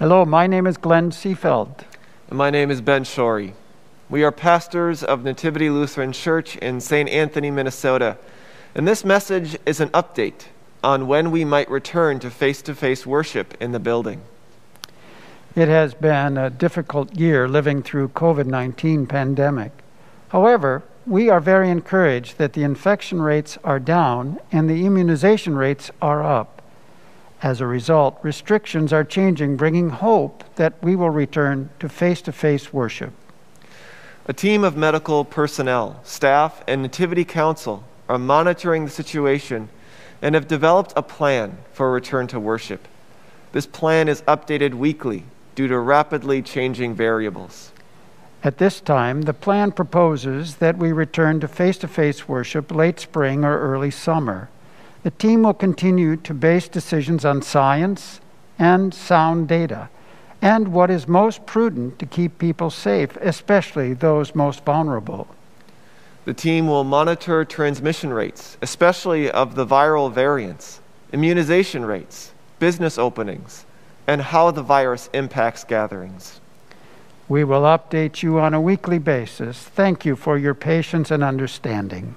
Hello, my name is Glenn Seefeld. And my name is Ben Shorey. We are pastors of Nativity Lutheran Church in St. Anthony, Minnesota. And this message is an update on when we might return to face-to-face worship in the building. It has been a difficult year living through COVID-19 pandemic. However, we are very encouraged that the infection rates are down and the immunization rates are up. As a result, restrictions are changing, bringing hope that we will return to face-to-face worship. A team of medical personnel, staff, and Nativity Council are monitoring the situation and have developed a plan for a return to worship. This plan is updated weekly due to rapidly changing variables. At this time, the plan proposes that we return to face-to-face worship late spring or early summer. The team will continue to base decisions on science and sound data and what is most prudent to keep people safe, especially those most vulnerable. The team will monitor transmission rates, especially of the viral variants, immunization rates, business openings, and how the virus impacts gatherings. We will update you on a weekly basis. Thank you for your patience and understanding.